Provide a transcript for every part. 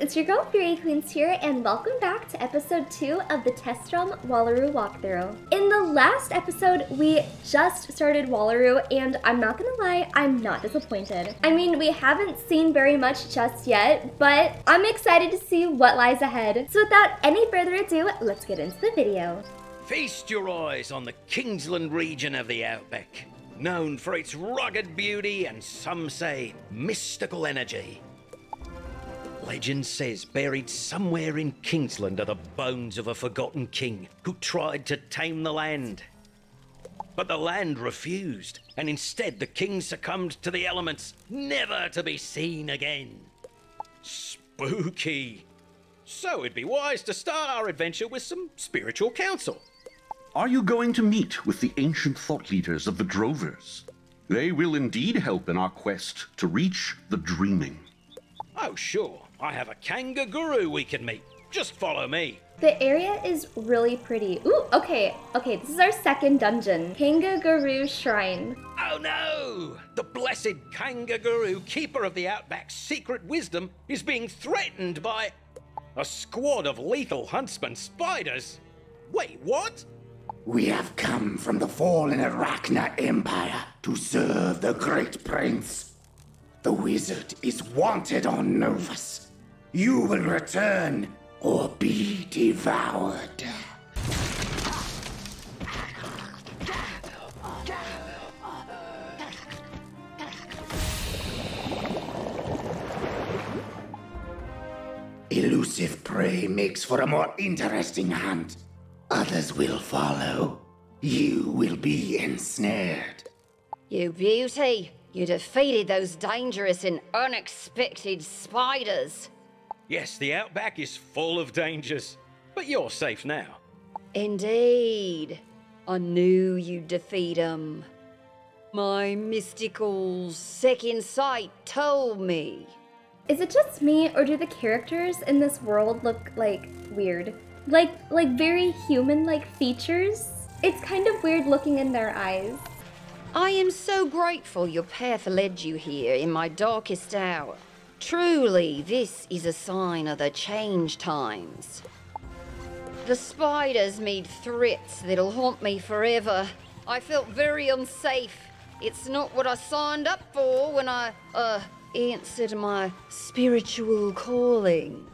it's your girl FaerieQueens here, and welcome back to episode 2 of the Test Realm Wallaru walkthrough. In the last episode, we just started Wallaru, and I'm not gonna lie, I'm not disappointed. I mean, we haven't seen very much just yet, but I'm excited to see what lies ahead. So without any further ado, let's get into the video. Feast your eyes on the Kingsland region of the Outback, known for its rugged beauty and some say mystical energy. Legend says buried somewhere in Kingsland are the bones of a forgotten king who tried to tame the land. But the land refused, and instead the king succumbed to the elements, never to be seen again. Spooky. So it'd be wise to start our adventure with some spiritual counsel. Are you going to meet with the ancient thought leaders of the Drovers? They will indeed help in our quest to reach the dreaming. Oh sure. I have a Kangaroo Guru we can meet. Just follow me. The area is really pretty. Ooh, okay, this is our second dungeon. Kangaroo Shrine. Oh no! The blessed Kangaroo, keeper of the Outback's secret wisdom, is being threatened by a squad of lethal huntsman spiders. Wait, what? We have come from the fallen Arachna Empire to serve the Great Prince. The wizard is wanted on Novus. You will return or be devoured. Elusive prey makes for a more interesting hunt. Others will follow. You will be ensnared. You beauty, you defeated those dangerous and unexpected spiders. Yes, the Outback is full of dangers, but you're safe now. Indeed. I knew you'd defeat them. My mystical second sight told me. Is it just me, or do the characters in this world look, like, weird? Like very human-like features? It's kind of weird looking in their eyes. I am so grateful your path led you here in my darkest hour. Truly, this is a sign of the change times. The spiders made threats that'll haunt me forever. I felt very unsafe. It's not what I signed up for when I, answered my spiritual calling.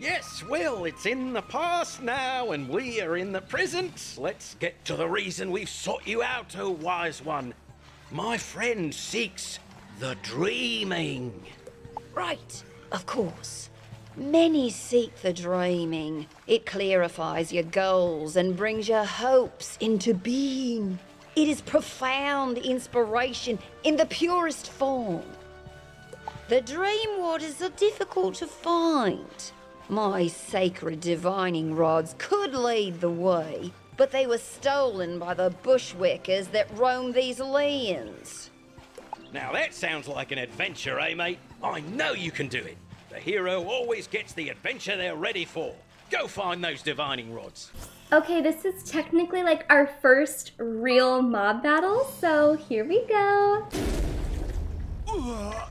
Yes, well, it's in the past now, and we are in the present. Let's get to the reason we've sought you out, O wise one. My friend seeks the dreaming. Right, of course. Many seek the dreaming. It clarifies your goals and brings your hopes into being. It is profound inspiration in the purest form. The dream waters are difficult to find. My sacred divining rods could lead the way, but they were stolen by the bushwhackers that roam these lands. Now that sounds like an adventure, eh, mate? I know you can do it. The hero always gets the adventure they're ready for. Go find those divining rods. Okay, this is technically like our first real mob battle, so here we go. Ow!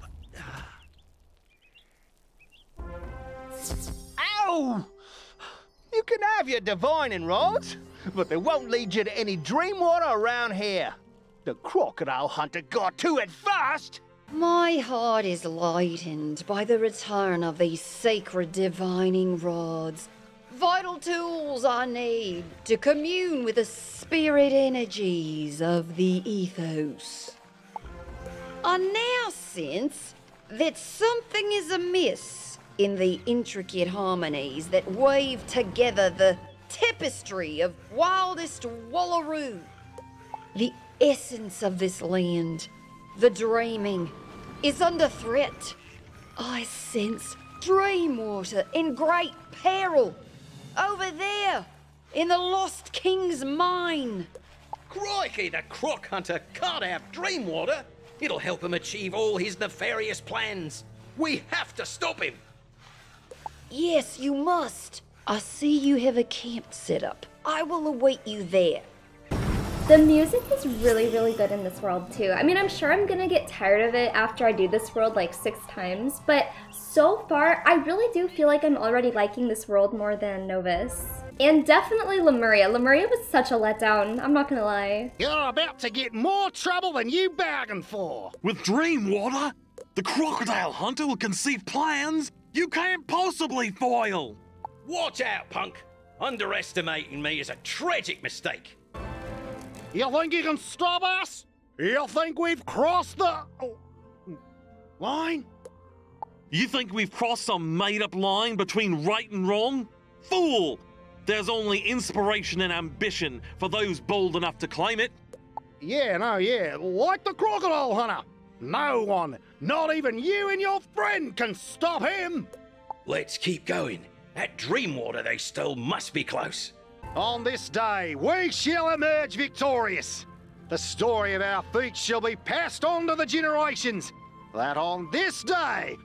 You can have your divining rods, but they won't lead you to any dream water around here. The crocodile hunter got to it first! My heart is lightened by the return of these sacred divining rods. Vital tools I need to commune with the spirit energies of the ethos. I now sense that something is amiss in the intricate harmonies that wave together the tapestry of wildest Wallaru. The essence of this land, the dreaming, is under threat. I sense dream water in great peril, over there, in the Lost King's mine. Crikey, the croc hunter can't have dream water. It'll help him achieve all his nefarious plans. We have to stop him. Yes, you must. I see you have a camp set up. I will await you there. The music is really, really good in this world, too. I mean, I'm sure I'm gonna get tired of it after I do this world like 6 times, but so far, I really do feel like I'm already liking this world more than Novus. And definitely Lemuria. Lemuria was such a letdown, I'm not gonna lie. You're about to get more trouble than you bargained for! With Dreamwater, the crocodile hunter will conceive plans you can't possibly foil! Watch out, punk! Underestimating me is a tragic mistake! You think you can stop us? You think we've crossed the... line? You think we've crossed some made-up line between right and wrong? Fool! There's only inspiration and ambition for those bold enough to claim it. Yeah, no, yeah, like the crocodile hunter. No one, not even you and your friend, can stop him. Let's keep going. That Dreamwater they stole must be close. On this day, we shall emerge victorious. The story of our feats shall be passed on to the generations, that on this day...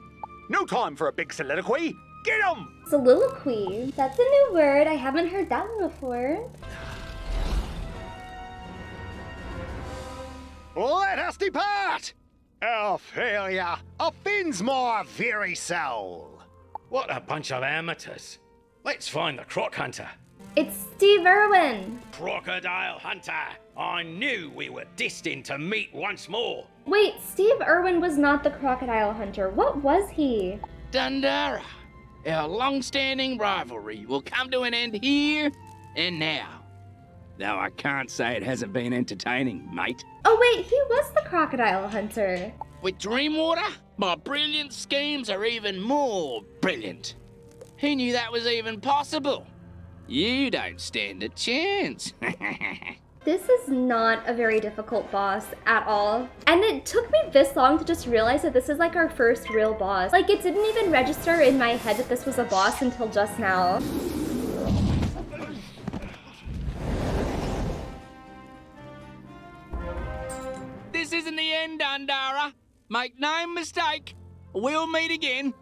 No time for a big soliloquy. Get 'em! Soliloquy. That's a new word. I haven't heard that one before. Let us depart! Our failure offends my very soul. What a bunch of amateurs. Let's find the Croc Hunter. It's Steve Irwin. Crocodile Hunter. I knew we were destined to meet once more. Wait, Steve Irwin was not the Crocodile Hunter. What was he? Dundara. Our long-standing rivalry will come to an end here and now. Though I can't say it hasn't been entertaining, mate. Oh wait, he was the Crocodile Hunter. With Dreamwater, my brilliant schemes are even more brilliant. Who knew that was even possible? You don't stand a chance. This is not a very difficult boss at all. And it took me this long to just realize that this is like our first real boss. Like, it didn't even register in my head that this was a boss until just now. This isn't the end, Dundara. Make no mistake, we'll meet again.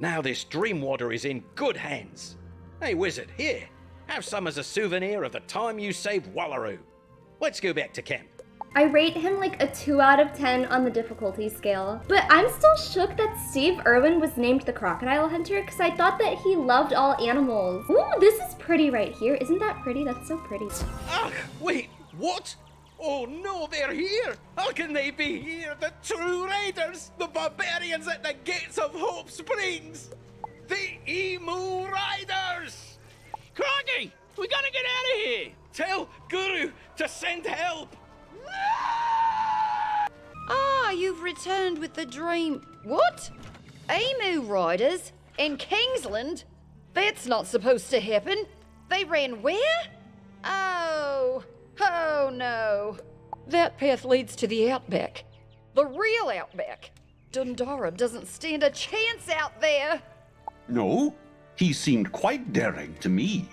Now this Dreamwater is in good hands. Hey, Wizard, here. Have some as a souvenir of the time you saved Wallaru. Let's go back to camp. I rate him like a 2 out of 10 on the difficulty scale. But I'm still shook that Steve Irwin was named the Crocodile Hunter because I thought that he loved all animals. Ooh, this is pretty right here. Isn't that pretty? That's so pretty. Ah, wait, what? Oh no, they're here! How can they be here? The true raiders! The barbarians at the gates of Hope Springs! The Emu Riders! Croggy, we gotta get out of here! Tell Guru to send help! Ah, you've returned with the dream... What? Emu Riders? In Kingsland? That's not supposed to happen. They ran where? Oh... oh no. That path leads to the Outback. The real Outback. Dundara doesn't stand a chance out there. No? He seemed quite daring to me.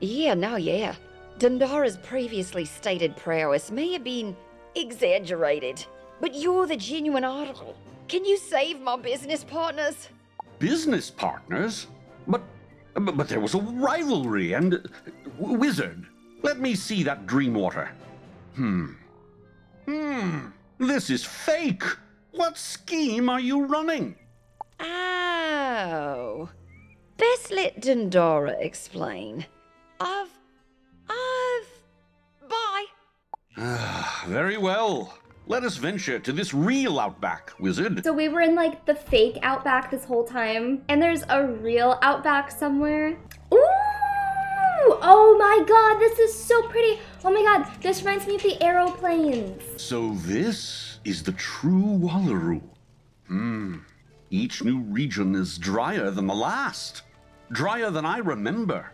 Yeah, no, yeah. Dundara's previously stated prowess may have been exaggerated, but you're the genuine article. Can you save my business partners? Business partners? But there was a rivalry and... Wizard, let me see that Dreamwater. This is fake. What scheme are you running? Oh... best let Dundara explain. Bye! Very well. Let us venture to this real Outback, Wizard. So we were in, like, the fake Outback this whole time, and there's a real Outback somewhere. Ooh! Oh my god, this is so pretty! Oh my god, this reminds me of the aeroplanes. So this is the true Wallaru. Each new region is drier than the last. Drier than I remember.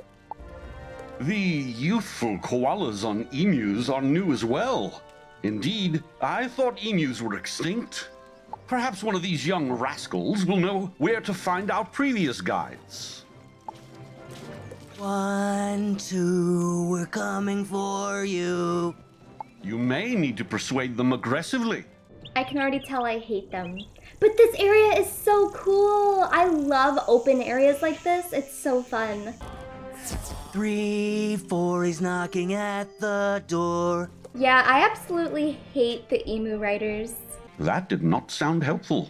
The youthful koalas on emus are new as well. Indeed, I thought emus were extinct. Perhaps one of these young rascals will know where to find our previous guides. 1, 2, we're coming for you. You may need to persuade them aggressively. I can already tell I hate them. But this area is so cool! I love open areas like this. It's so fun. 3, 4, he's knocking at the door. Yeah, I absolutely hate the Emu Riders. That did not sound helpful.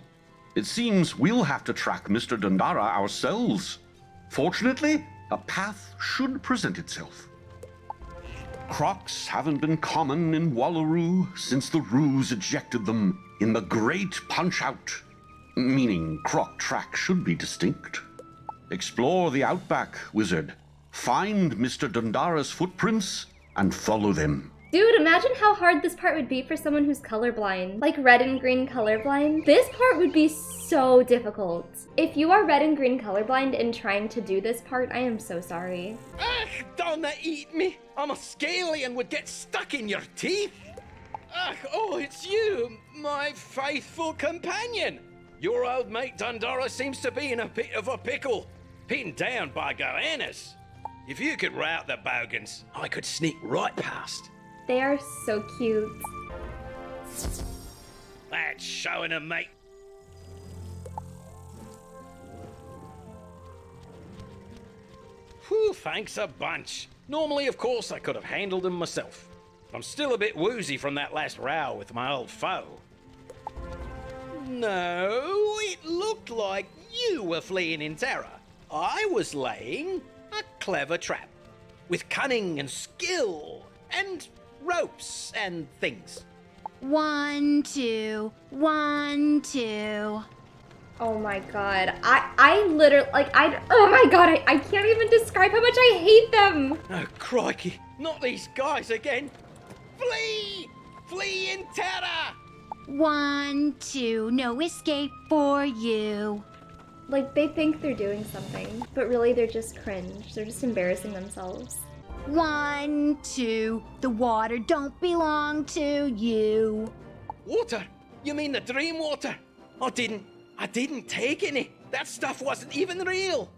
It seems we'll have to track Mr. Dundara ourselves. Fortunately, a path should present itself. Crocs haven't been common in Wallaru since the Roos ejected them in the Great Punch-Out, meaning Croc-Track should be distinct. Explore the Outback, Wizard. Find Mr. Dundara's footprints and follow them. Dude, imagine how hard this part would be for someone who's colorblind. Like red and green colorblind. This part would be so difficult. If you are red and green colorblind and trying to do this part, I am so sorry. Ugh, Donna, eat me. I'm a scaly and would get stuck in your teeth. Ugh, oh, it's you, my faithful companion. Your old mate Dundara seems to be in a bit of a pickle. Pinned down by goannas. If you could rout the bogans, I could sneak right past. They are so cute. That's showing 'em, mate. Whew, thanks a bunch. Normally, of course, I could have handled them myself. I'm still a bit woozy from that last row with my old foe. No, it looked like you were fleeing in terror. I was laying a clever trap with cunning and skill and ropes and things. 1, 2, 1, 2. Oh my god. I literally, like, oh my god, I can't even describe how much I hate them. Oh, crikey. Not these guys again. Flee! Flee in terror! 1, 2, no escape for you. Like, they think they're doing something, but really they're just cringe. They're just embarrassing themselves. 1, 2, the water don't belong to you. Water? You mean the dream water? I didn't take any. That stuff wasn't even real.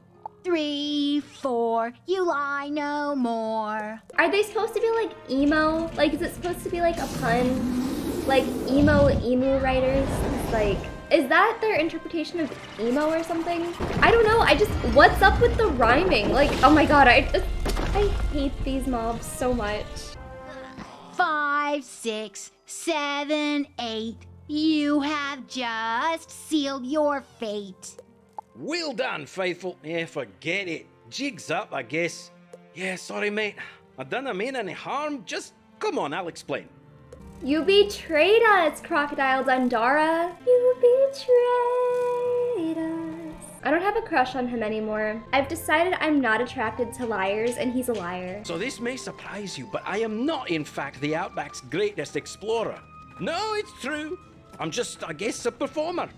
3, 4, you lie no more. Are they supposed to be like emo? Like, is it supposed to be like a pun? Like Emu Riders? Like, is that their interpretation of emo or something? I don't know, I just, what's up with the rhyming? Like, oh my god, I hate these mobs so much. 5, 6, 7, 8. You have just sealed your fate. Well done, faithful. Yeah, forget it. Jig's up, I guess. Yeah, sorry, mate. I didn't mean any harm. Just come on, I'll explain. You betrayed us, Crocodile Dundara. You betrayed us. I don't have a crush on him anymore. I've decided I'm not attracted to liars, and he's a liar. So this may surprise you, but I am not, in fact, the Outback's greatest explorer. No, it's true. I'm just, I guess, a performer.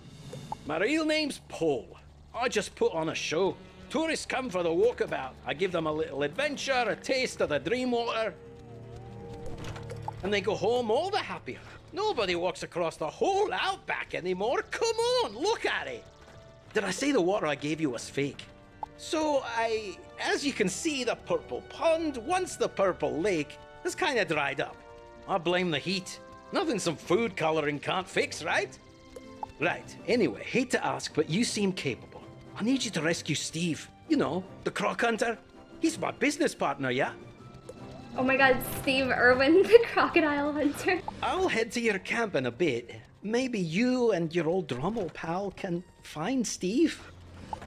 My real name's Paul. I just put on a show. Tourists come for the walkabout. I give them a little adventure, a taste of the dream water. And they go home all the happier. Nobody walks across the whole Outback anymore. Come on, look at it. Did I say the water I gave you was fake? So I, as you can see, the purple pond, once the purple lake, has kind of dried up. I blame the heat. Nothing some food coloring can't fix, right? Right, anyway, hate to ask, but you seem capable. I need you to rescue Steve. You know, the croc hunter. He's my business partner, yeah? Oh my god, Steve Irwin, the crocodile hunter. I'll head to your camp in a bit. Maybe you and your old Drommel pal can find Steve.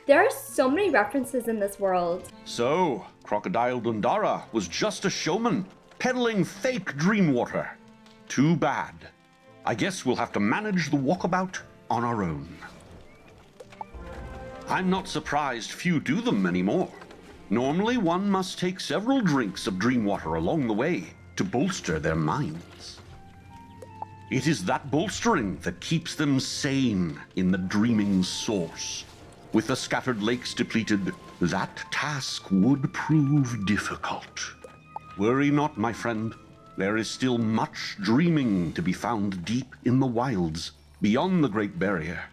There are so many references in this world. So, Crocodile Dundara was just a showman, peddling fake dream water. Too bad. I guess we'll have to manage the walkabout on our own. I'm not surprised few do them anymore. Normally, one must take several drinks of dream water along the way to bolster their minds. It is that bolstering that keeps them sane in the dreaming source. With the scattered lakes depleted, that task would prove difficult. Worry not, my friend. There is still much dreaming to be found deep in the wilds, beyond the Great Barrier,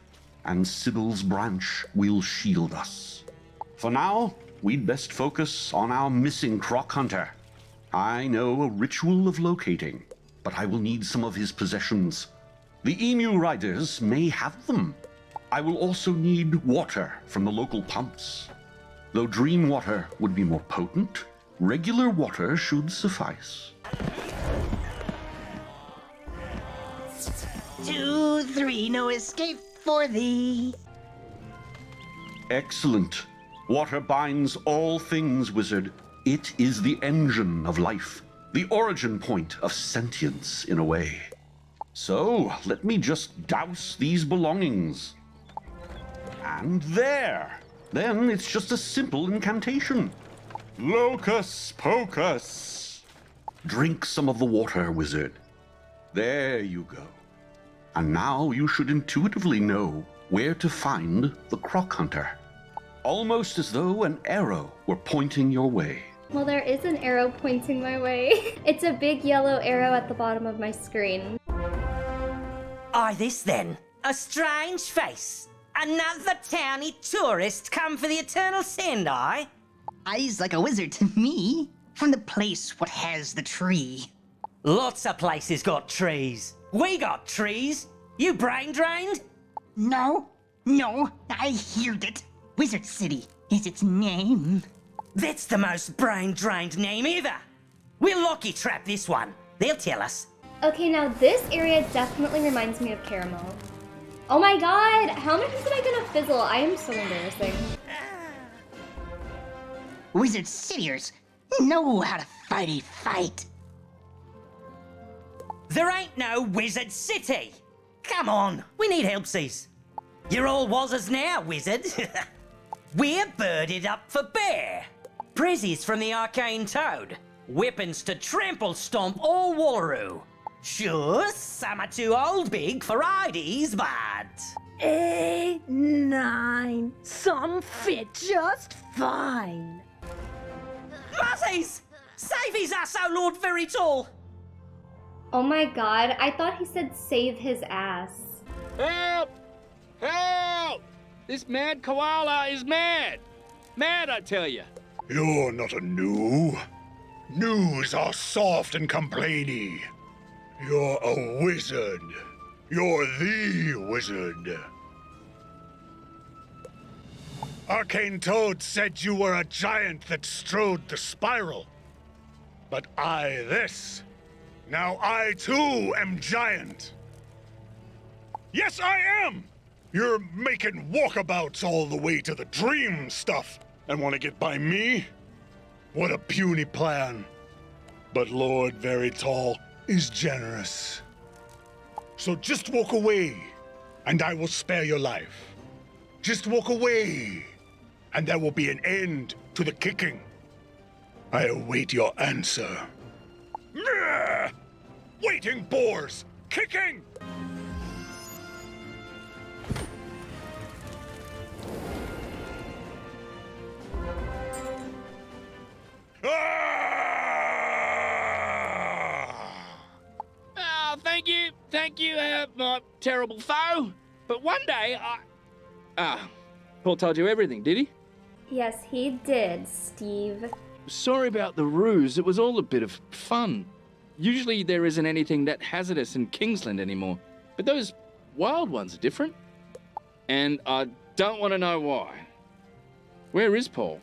and Sybil's branch will shield us. For now, we'd best focus on our missing croc hunter. I know a ritual of locating, but I will need some of his possessions. The Emu Riders may have them. I will also need water from the local pumps. Though dream water would be more potent, regular water should suffice. 2, 3, no escape for thee. Excellent. Water binds all things, wizard. It is the engine of life, the origin point of sentience, in a way. So, let me just douse these belongings. And there! Then it's just a simple incantation. Locus pocus! Drink some of the water, wizard. There you go. And now you should intuitively know where to find the Croc Hunter. Almost as though an arrow were pointing your way. Well, there is an arrow pointing my way. It's a big yellow arrow at the bottom of my screen. Aye, this then. A strange face. Another towny tourist come for the eternal send, aye? Eyes like a wizard to me. From the place what has the tree. Lots of places got trees. We got trees. You brain drained? No, I heard it. Wizard City is its name. That's the most brain-drained name ever! We'll lucky-trap this one. They'll tell us. Okay, now this area definitely reminds me of caramel. Oh my god! How many is am I gonna fizzle? I am so embarrassing. Wizard Cityers know how to fight a fight. There ain't no Wizard City! Come on, we need helpsies. You're all wazzers now, wizard. We're birded up for bear. Prezzies from the Arcane Toad. Weapons to trample stomp all Wallaru. Sure, some are too old big for IDs, but... 8, 9, some fit just fine. Muzzies! Save his ass, O Lord Very Tall! Oh my god, I thought he said save his ass. Help! Help! This mad koala is mad! Mad, I tell you! You're not a gnu. Gnus are soft and complainy. You're a wizard. You're the wizard. Arcane Toad said you were a giant that strode the spiral. But I this. Now I too am giant. Yes, I am! You're making walkabouts all the way to the dream stuff and want to get by me? What a puny plan. But Lord Very Tall is generous. So just walk away, and I will spare your life. Just walk away, and there will be an end to the kicking. I await your answer. Waiting boars, kicking! Oh, thank you, my terrible foe. But one day I... Ah, Paul told you everything, did he? Yes, he did, Steve. Sorry about the ruse, it was all a bit of fun. Usually there isn't anything that hazardous in Kingsland anymore, but those wild ones are different. And I don't want to know why. Where is Paul?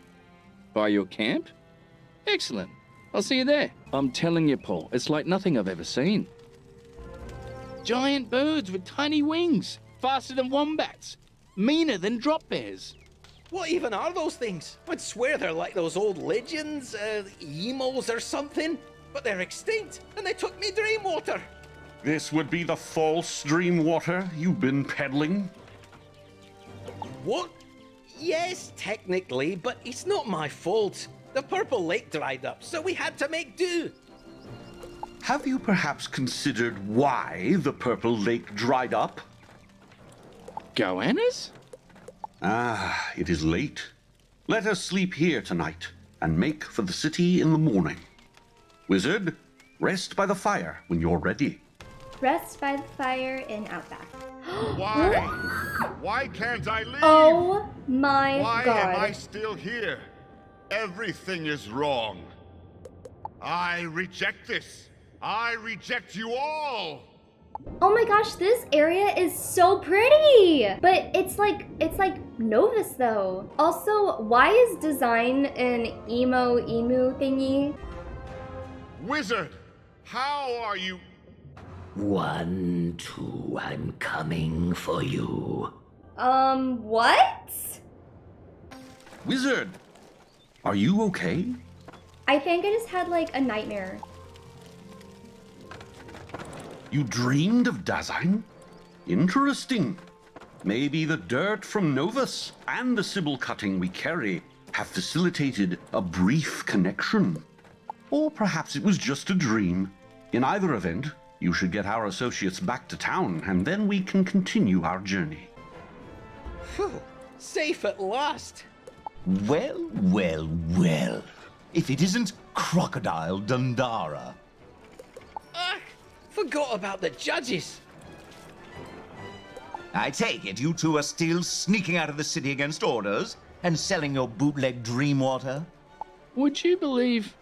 By your camp? Excellent. I'll see you there. I'm telling you, Paul, it's like nothing I've ever seen. Giant birds with tiny wings, faster than wombats, meaner than drop bears. What even are those things? I'd swear they're like those old legends, emos or something. But they're extinct, and they took me dream water. This would be the false dream water you've been peddling? What? Yes, technically, but it's not my fault. The Purple Lake dried up, so we had to make do. Have you perhaps considered why the Purple Lake dried up? Goannas? Ah, it is late. Let us sleep here tonight and make for the city in the morning. Wizard, rest by the fire when you're ready. Rest by the fire in Outback. Why? Why can't I leave? Oh my god. Why am I still here? Everything is wrong. I reject this. I reject you all. Oh my gosh, this area is so pretty. But it's like Novus though. Also, why is Dasein an emu thingy? Wizard, how are you? 1, 2. I'm coming for you. What? Wizard, are you okay? I think I just had, like, a nightmare. You dreamed of Dasein? Interesting. Maybe the dirt from Novus and the Sibyl cutting we carry have facilitated a brief connection. Or perhaps it was just a dream. In either event, you should get our associates back to town, and then we can continue our journey. Phew, safe at last. Well, well, well. If it isn't Crocodile Dundara. Ugh, forgot about the judges. I take it you two are still sneaking out of the city against orders and selling your bootleg dream water? Would you believe...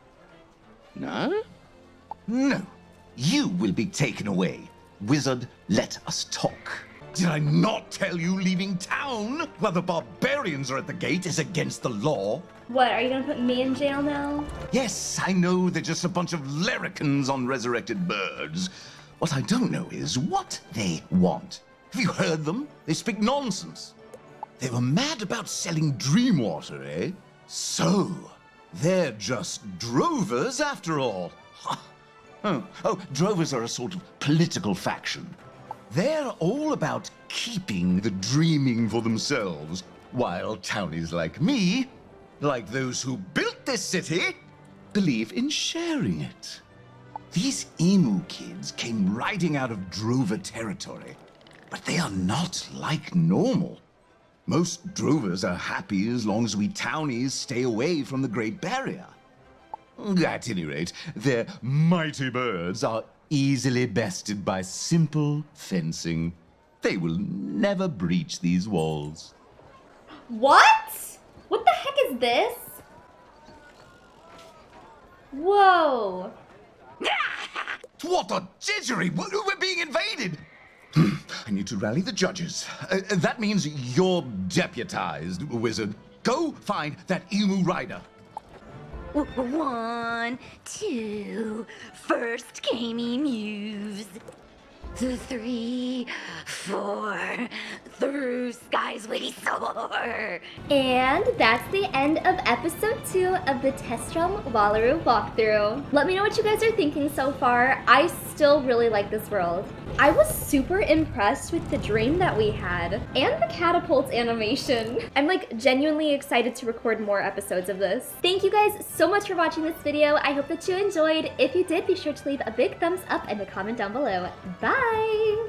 No? No. You will be taken away. Wizard, let us talk. Did I not tell you leaving town while the barbarians are at the gate is against the law? What, are you going to put me in jail now? Yes, I know they're just a bunch of larrikins on resurrected birds. What I don't know is what they want. Have you heard them? They speak nonsense. They were mad about selling dream water, eh? So, they're just drovers after all. Oh, drovers are a sort of political faction. They're all about keeping the dreaming for themselves, while townies like me, like those who built this city, believe in sharing it. These emu kids came riding out of drover territory. But they are not like normal. Most drovers are happy as long as we townies stay away from the Great Barrier. At any rate, their mighty birds are easily bested by simple fencing. They will never breach these walls. What? What the heck is this? Whoa. What a jidgery! We're being invaded! I need to rally the judges. That means you're deputized, Wizard. Go find that Emu Rider. 1, 2, first came emus. 2, 3, 4, through skies we soar. And that's the end of episode 2 of the Test Realm Wallaru walkthrough. Let me know what you guys are thinking so far. I still really like this world. I was super impressed with the dream that we had and the catapult animation. I'm like genuinely excited to record more episodes of this. Thank you guys so much for watching this video. I hope that you enjoyed. If you did, be sure to leave a big thumbs up and a comment down below. Bye!